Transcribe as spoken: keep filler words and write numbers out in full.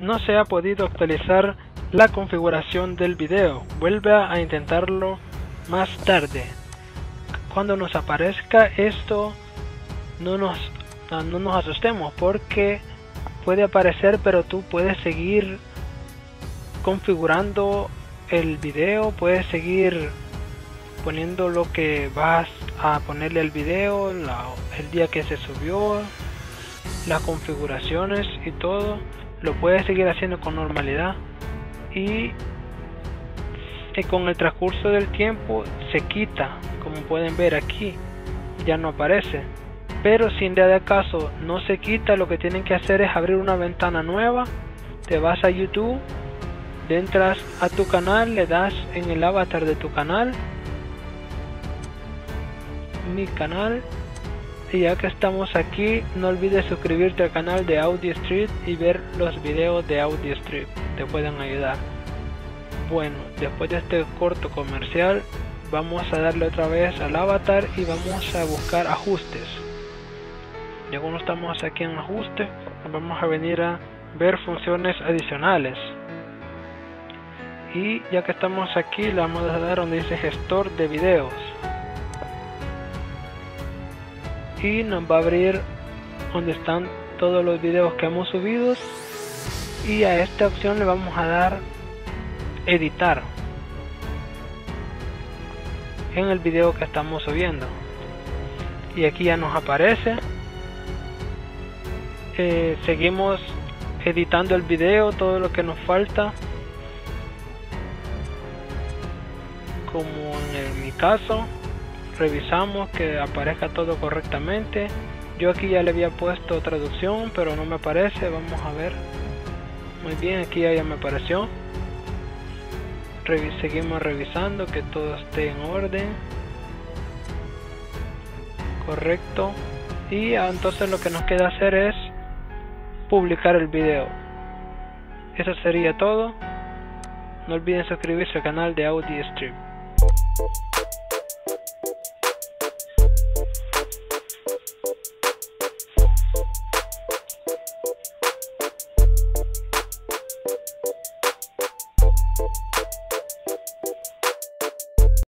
no se ha podido actualizar la configuración del video, vuelve a intentarlo más tarde. Cuando nos aparezca esto, no nos, no nos asustemos, porque puede aparecer, pero tú puedes seguir configurando el video, puedes seguir poniendo lo que vas a ponerle al video, la, el día que se subió, las configuraciones y todo, lo puedes seguir haciendo con normalidad, y, y con el transcurso del tiempo se quita, como pueden ver aquí, ya no aparece. Pero si en dado caso no se quita, lo que tienen que hacer es abrir una ventana nueva, te vas a YouTube, entras a tu canal, le das en el avatar de tu canal, mi canal, y ya que estamos aquí, no olvides suscribirte al canal de AudiStreet y ver los videos de AudiStreet, te pueden ayudar. Bueno, después de este corto comercial, vamos a darle otra vez al avatar y vamos a buscar ajustes. Ya cuando estamos aquí en ajustes, vamos a venir a ver funciones adicionales. Y ya que estamos aquí, le vamos a dar donde dice gestor de videos, y nos va a abrir donde están todos los videos que hemos subido, y a esta opción le vamos a dar editar en el video que estamos subiendo, y aquí ya nos aparece. Eh, seguimos editando el video, todo lo que nos falta, como en mi caso, revisamos que aparezca todo correctamente. Yo aquí ya le había puesto traducción, pero no me aparece, vamos a ver. Muy bien, aquí ya me apareció. Revis- seguimos revisando que todo esté en orden, correcto, y entonces lo que nos queda hacer es publicar el video. Eso sería todo. No olviden suscribirse al canal de AudiStreet.